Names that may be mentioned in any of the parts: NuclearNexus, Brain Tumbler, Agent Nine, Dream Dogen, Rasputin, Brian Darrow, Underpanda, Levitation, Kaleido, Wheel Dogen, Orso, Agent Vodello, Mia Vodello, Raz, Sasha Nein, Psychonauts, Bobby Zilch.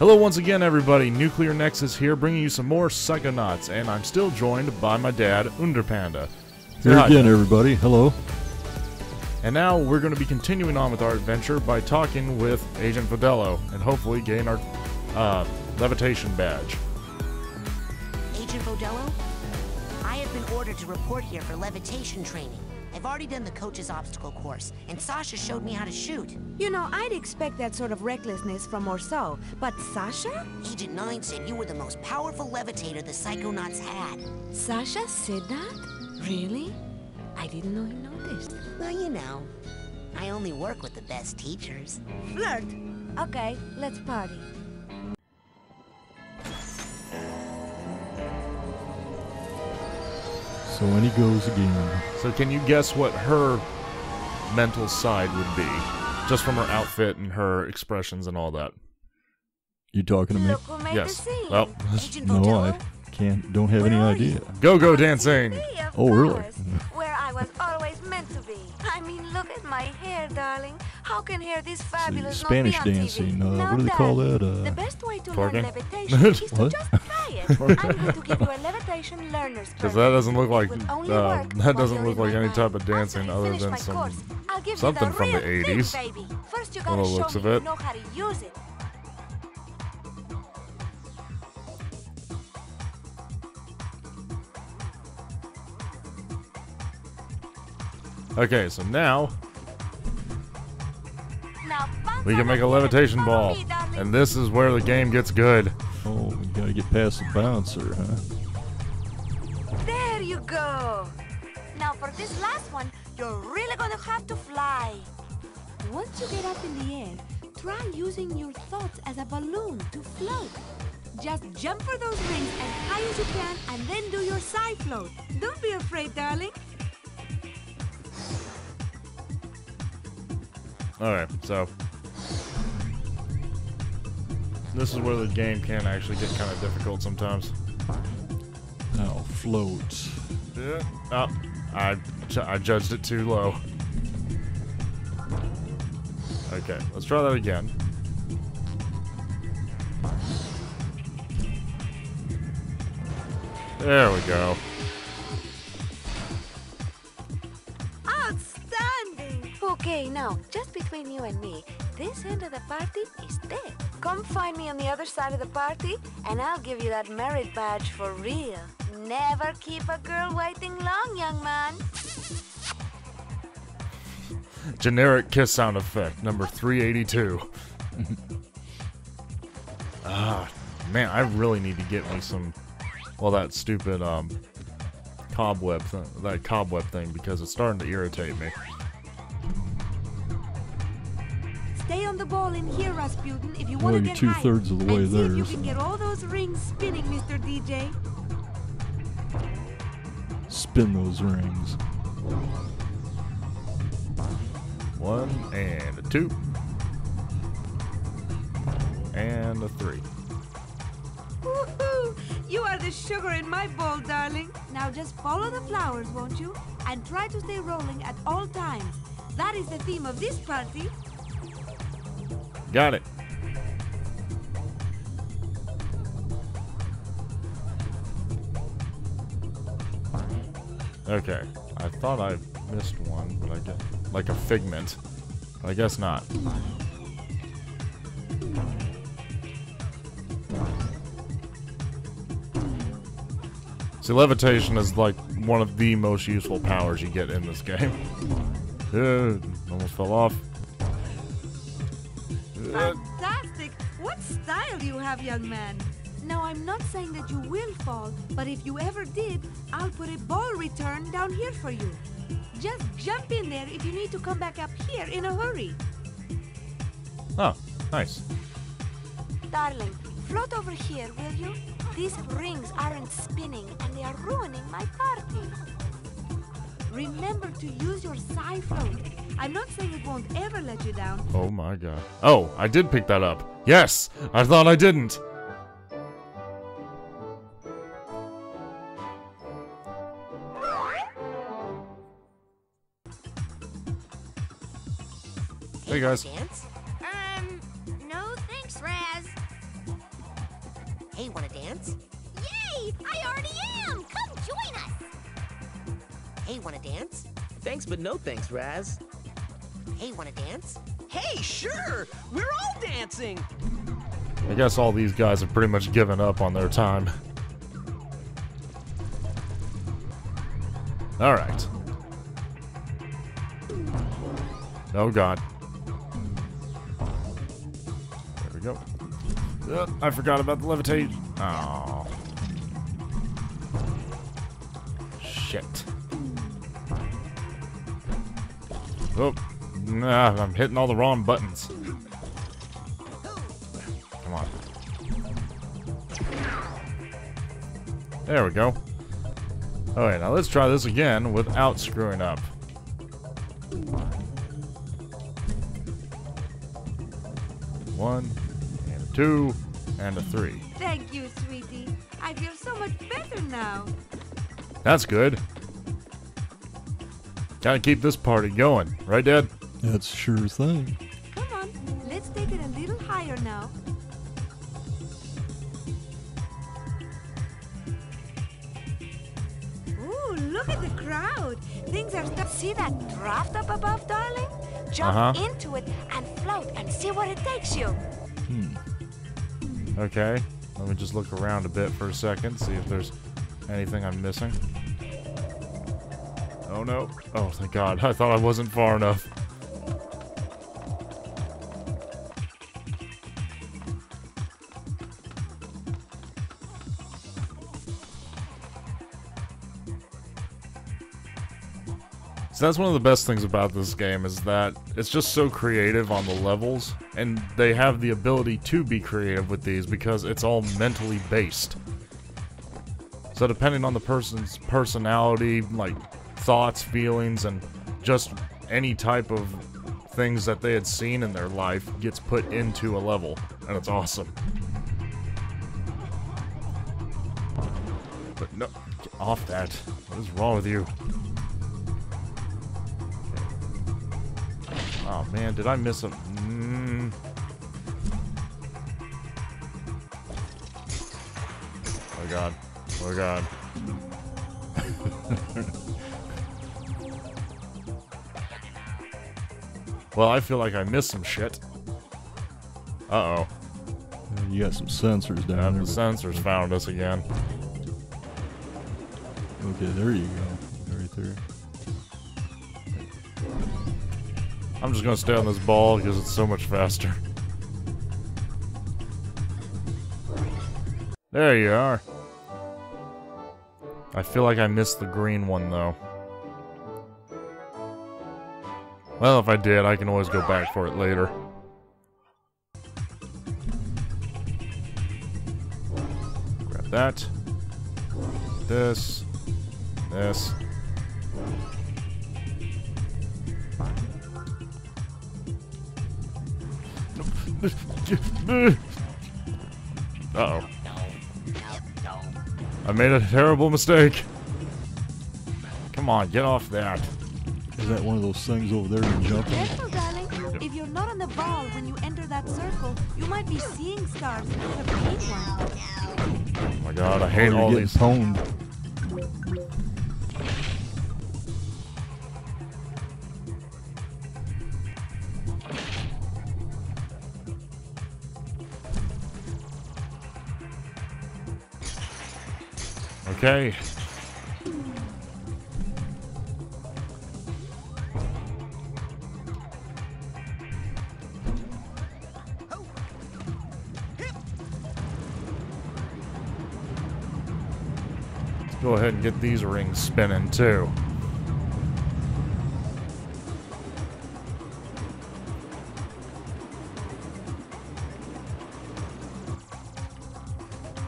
Hello once again everybody, NuclearNexus here, bringing you some more Psychonauts, and I'm still joined by my dad, Underpanda. Here again everybody, hello. And now we're going to be continuing on with our adventure by talking with Agent Vodello, and hopefully gain our levitation badge. Agent Vodello, I have been ordered to report here for levitation training. I've already done the coach's obstacle course, and Sasha showed me how to shoot. You know, I'd expect that sort of recklessness from Orso, but Sasha? Agent Nine said you were the most powerful levitator the Psychonauts had. Sasha said that? Really? I didn't know he noticed. Well, you know, I only work with the best teachers. Flirt! Okay, let's party. So when he goes again. So can you guess what her mental side would be? Just from her outfit and her expressions and all that. You talking to me? Yes. Well, no, I can't. Don't have any idea. Go dancing. Oh, really? Where I was always meant to be. I mean, look at my hair, darling. How can hair this fabulous Spanish dancing? What do they call that? The best way to learn levitation is to just try it. I'm going to give you a levitation learner's class. Because that doesn't look like any type of dancing other than something from the 80s. First you gotta show me you know how to use it. Okay, so now we can make a levitation ball, and this is where the game gets good. Oh, we gotta get past the bouncer, huh? There you go. Now for this last one, you're really gonna have to fly. Once you get up in the air, try using your thoughts as a balloon to float. Just jump for those rings as high as you can, and then do your side float. Don't be afraid, darling. Alright, so this is where the game can actually get kind of difficult sometimes. Oh, floats. Yeah. Oh, I judged it too low. Okay, let's try that again. There we go. Okay, now, just between you and me, this end of the party is dead. Come find me on the other side of the party, and I'll give you that merit badge for real. Never keep a girl waiting long, young man. Generic kiss sound effect, number 382. Man, I really need to get me some, well, that stupid cobweb thing, because it's starting to irritate me. Stay on the ball in here, Rasputin, if you want to get high. Well, you're two-thirds of the way there. You can get all those rings spinning, Mr. DJ. Spin those rings. One and a two. And a three. Woohoo! You are the sugar in my bowl, darling. Now just follow the flowers, won't you? And try to stay rolling at all times. That is the theme of this party. Got it. Okay. I thought I missed one, but I get like a figment. I guess not. See, levitation is like one of the most useful powers you get in this game. Almost fell off. Fantastic! What style you have, young man! Now, I'm not saying that you will fall, but if you ever did, I'll put a ball return down here for you. Just jump in there if you need to come back up here in a hurry. Oh, nice. Darling, float over here, will you? These rings aren't spinning, and they are ruining my party. Remember to use your side float. I'm not saying it won't ever let you down. Oh my god. Oh, I did pick that up. Yes! I thought I didn't. Hey guys. No thanks, Raz. Hey, wanna dance? Yay! I already am! Come join us! Hey, wanna dance? Thanks, but no thanks, Raz. Hey, wanna dance? Hey, sure! We're all dancing! I guess all these guys have pretty much given up on their time. Alright. Oh god. There we go. I forgot about the levitate. Oh. Shit. Oh. Nah, I'm hitting all the wrong buttons. Come on. There we go. Alright, now let's try this again without screwing up. One, and a two, and a three. Thank you, sweetie. I feel so much better now. That's good. Gotta keep this party going, right, Dad? That's sure thing. Come on, let's take it a little higher now. Look at the crowd. Things are stuck. See that draft up above, darling? Jump into it and float and see where it takes you. Okay. Let me just look around a bit for a second, see if there's anything I'm missing. Oh, no. Oh, thank God. I thought I wasn't far enough. That's one of the best things about this game, is that it's just so creative on the levels, and they have the ability to be creative with these because it's all mentally based. So depending on the person's personality, like thoughts, feelings, and just any type of things that they had seen in their life gets put into a level, and it's awesome. But no, get off that. What is wrong with you? Oh man, did I miss him? Oh god. Oh god. Well, I feel like I missed some shit. Uh-oh. You got some sensors down there. The sensors found us again. Okay, there you go. Right there. I'm just gonna stay on this ball because it's so much faster. There you are. I feel like I missed the green one though. Well, if I did, I can always go back for it later. Grab that. This. This. Uh-oh. I made a terrible mistake. Come on, get off that. Is that one of those things over there to jump on? Careful, darling. If you're not on the ball when you enter that circle, you might be seeing stars instead of seeing one. Oh my god, I hate all these. Honed. Okay. Let's go ahead and get these rings spinning too.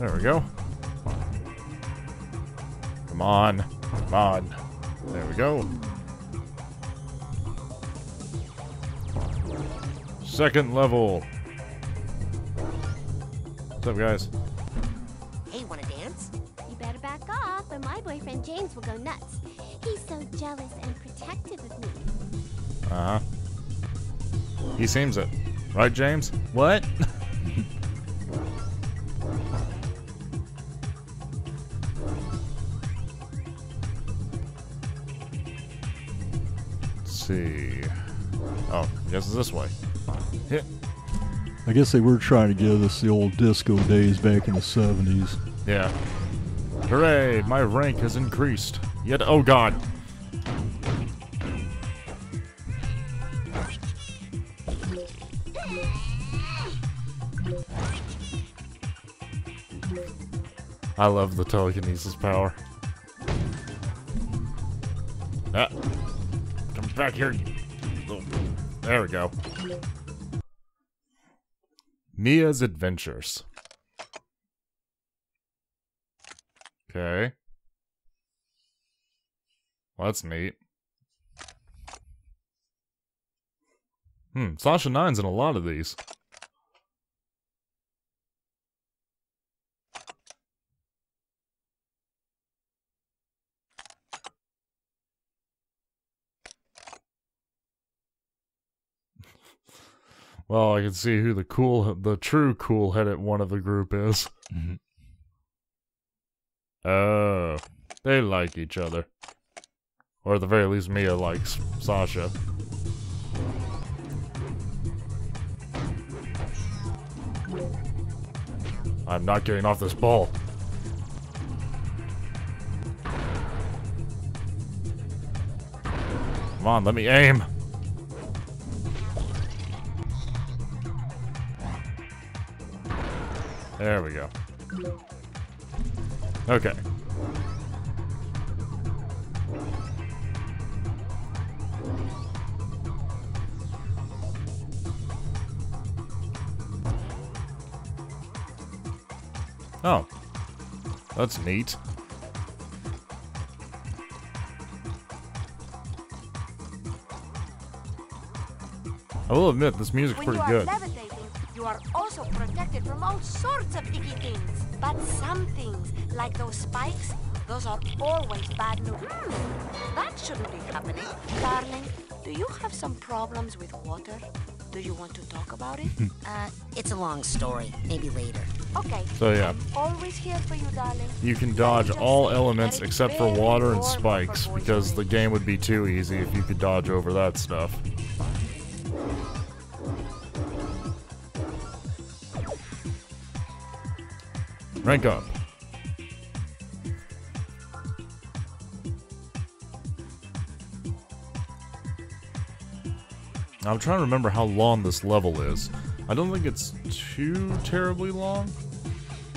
There we go. Come on. Come on. There we go. Second level. What's up, guys? Hey, wanna dance? You better back off, or my boyfriend James will go nuts. He's so jealous and protective of me. Uh-huh. He seems it. Right, James? What? see. Oh, I guess it's this way. Yeah. I guess they were trying to give us the old disco days back in the 70s. Yeah. Hooray, my rank has increased. Yet, oh god. I love the telekinesis power. Ah. Come back here. Oh. There we go. Mia's Adventures. Okay. Well, that's neat. Hmm, Sasha Nine's in a lot of these. Well, I can see who the true cool head at one of the group is. Oh, they like each other. Or at the very least, Mia likes Sasha. I'm not getting off this ball. Come on, let me aim. There we go. Okay. Oh. That's neat. I will admit, this music's pretty good. You are also protected from all sorts of icky things. But some things, like those spikes, those are always bad news. That shouldn't be happening. Darling, do you have some problems with water? Do you want to talk about it? It's a long story. Maybe later. Okay. So yeah. I'm always here for you, darling. You can dodge all elements except for water and spikes, because the game would be too easy if you could dodge over that stuff. Rank up. I'm trying to remember how long this level is. I don't think it's too terribly long.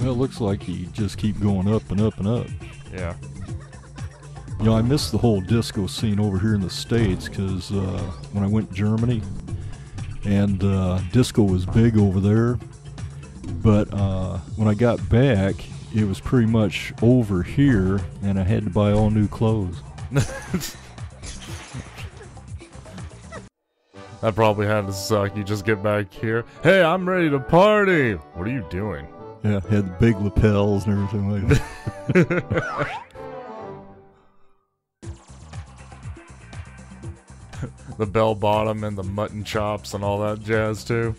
Well, it looks like you just keep going up and up and up. Yeah. You know, I missed the whole disco scene over here in the States because when I went to Germany, and disco was big over there. But when I got back, it was pretty much over here, and I had to buy all new clothes. That probably had to suck. You just get back here. Hey, I'm ready to party. What are you doing? Yeah, had the big lapels and everything like that. The bell bottom and the mutton chops and all that jazz too.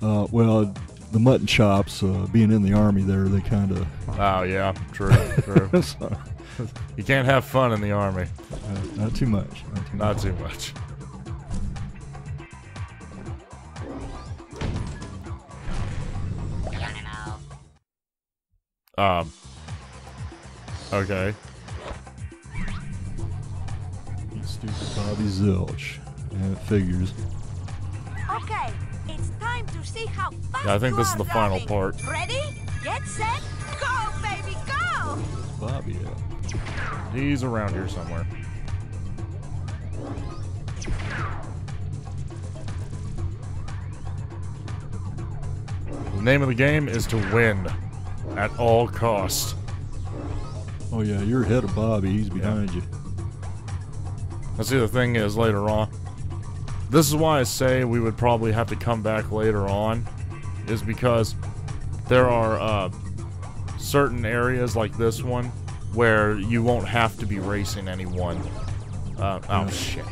Well. The mutton chops, being in the army there, they kind of... Oh, yeah, true, true. Sorry. You can't have fun in the army. Not too much. Not too much. Okay. You stupid Bobby Zilch. Yeah, it figures. Okay. It's time to see how fast I think this is the final part. Ready? Get set. Go, baby, go! Bobby, yeah. He's around here somewhere. The name of the game is to win at all costs. Oh yeah, you're ahead of Bobby. He's behind you. Let's see, the thing is later on. This is why I say we would probably have to come back later on, is because there are certain areas like this one where you won't have to be racing anyone. Oh shit.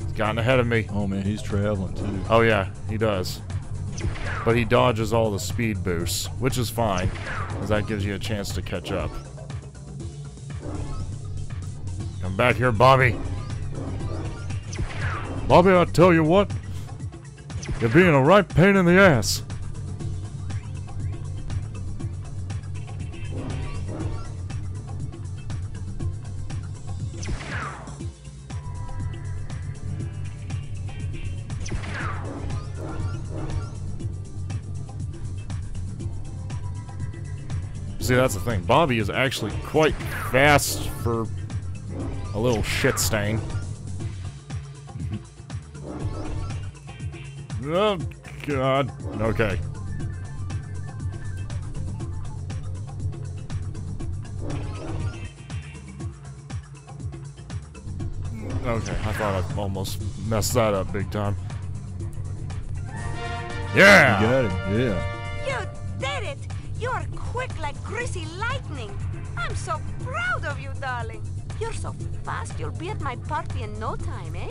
He's gotten ahead of me. Oh man, he's traveling too. Oh yeah, he does. But he dodges all the speed boosts, which is fine, because that gives you a chance to catch up. Come back here, Bobby. Bobby, I tell you what, you're being a right pain in the ass. See, that's the thing. Bobby is actually quite fast for a little shit stain. Oh, God. Okay. Okay, I thought I almost messed that up big time. Yeah! You got it, yeah. You did it! You're quick like greasy lightning. I'm so proud of you, darling. You're so fast, you'll be at my party in no time, eh?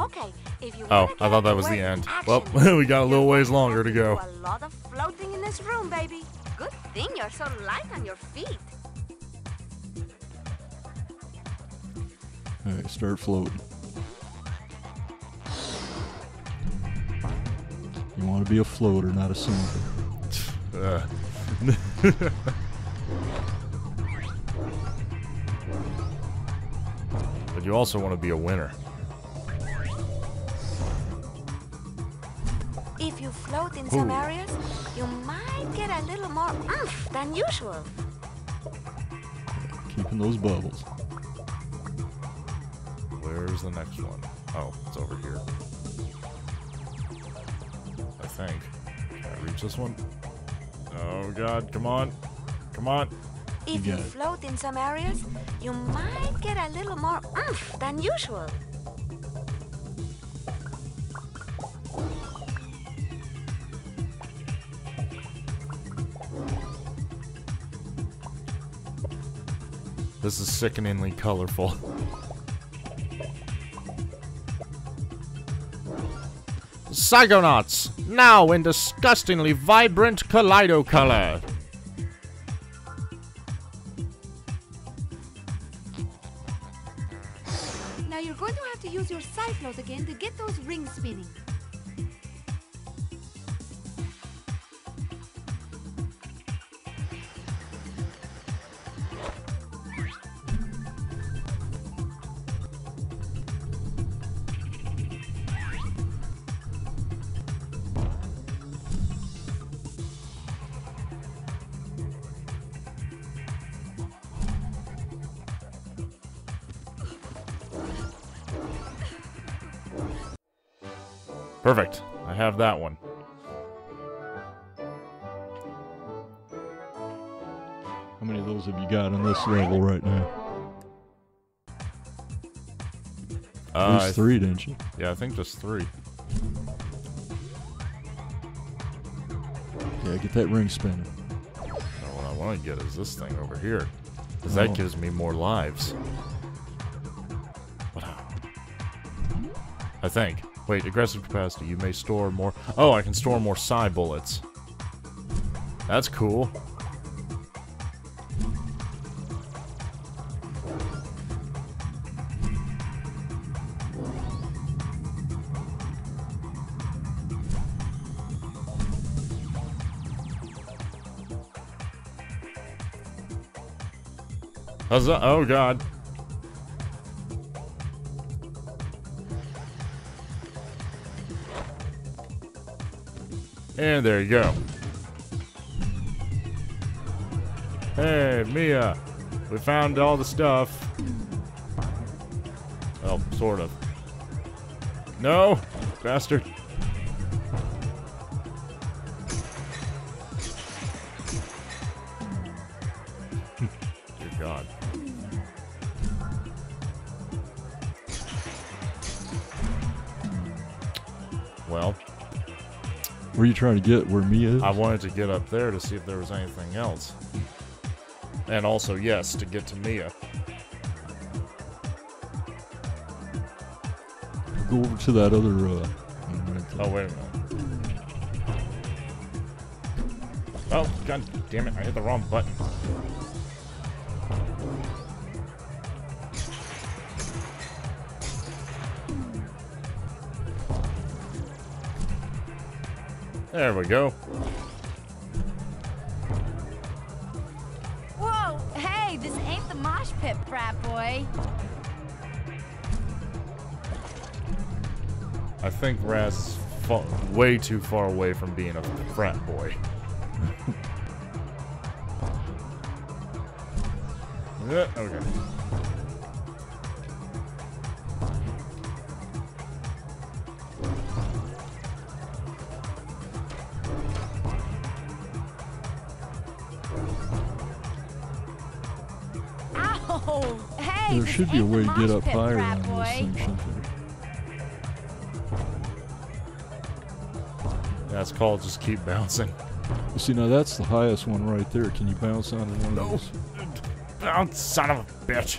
Okay, if you I thought that was the end. Well, we got a little ways longer to go. A lot of floating in this room, baby. Good thing you're so light on your feet. All right, start floating. You want to be a floater, not a sinker. But you also want to be a winner. If you float in some areas, you might get a little more oomph than usual. Keeping those bubbles. Where's the next one? Oh, it's over here. I think. Can I reach this one? Oh God, come on. Come on. If you float in some areas, you might get a little more oomph than usual. This is sickeningly colorful. Psychonauts, now in disgustingly vibrant Kaleido color. Now you're going to have to use your cyclos again to get those rings spinning. Perfect. I have that one. How many of those have you got on this level right now? At least three, didn't you? Yeah, I think just three. Yeah, get that ring spinning. Now what I want to get is this thing over here. Because that gives me more lives. I think. Wait, aggressive capacity. You may store more. Oh, I can store more psi bullets. That's cool. How's that? Oh, God. And there you go. Hey, Mia. We found all the stuff. Well, sort of. No, bastard. Dear God. Well. Were you trying to get where Mia is? I wanted to get up there to see if there was anything else. And also, yes, to get to Mia. Go over to that other, oh, wait a minute. Oh, God damn it, I hit the wrong button. There we go. Whoa, hey, this ain't the mosh pit, brat boy. I think Raz is way too far away from being a frat boy. Okay. Ow! Hey, there should be a way to get up higher on this thing, shouldn't there? That's called just keep bouncing. You see, now that's the highest one right there. Can you bounce onto one of those? Oh, son of a bitch.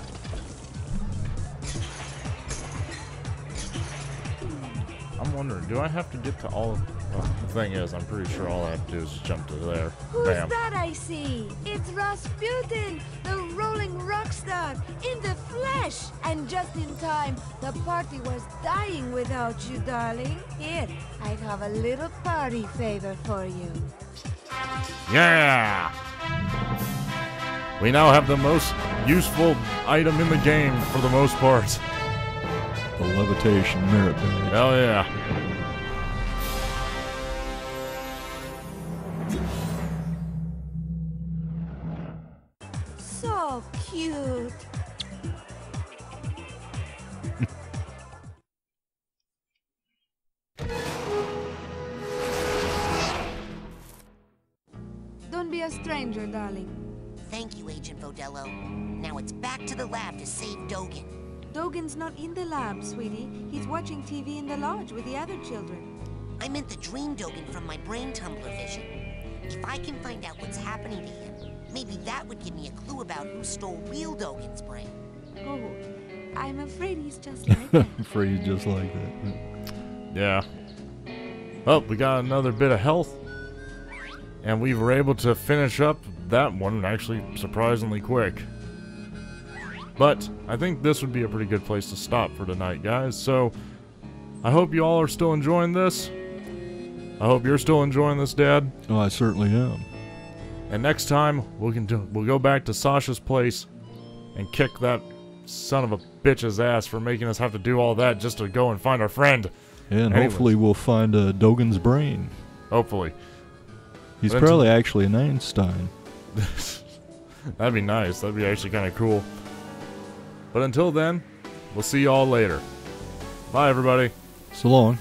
I'm wondering, do I have to get to all of... Well, the thing is, I'm pretty sure all I have to do is jump to there. Who's Bam. That I see? It's Rasputin, the rolling rock star, in the flesh. And just in time, the party was dying without you, darling. Here, I have a little party favor for you. Yeah! We now have the most useful item in the game, for the most part. The levitation merit badge. Hell yeah. So cute. Don't be a stranger, darling. Thank you, Agent Vodello. Now it's back to the lab to save Dogen. Dogen's not in the lab, sweetie. He's watching TV in the lodge with the other children. I meant the Dream Dogen from my Brain Tumbler vision. If I can find out what's happening to him, maybe that would give me a clue about who stole Wheel Dogen's brain. Oh, I'm afraid he's just like that. I'm afraid he's just like that. Yeah. Well, we got another bit of health. And we were able to finish up that one actually surprisingly quick. But I think this would be a pretty good place to stop for tonight, guys. So I hope you all are still enjoying this. I hope you're still enjoying this, Dad. Oh, I certainly am. And next time we'll go back to Sasha's place and kick that son of a bitch's ass for making us have to do all that just to go and find our friend. And anyways, hopefully we'll find Dogen's brain. Hopefully. He's probably actually an Einstein. That'd be nice. That'd be actually kind of cool. But until then, we'll see y'all later. Bye, everybody. So long.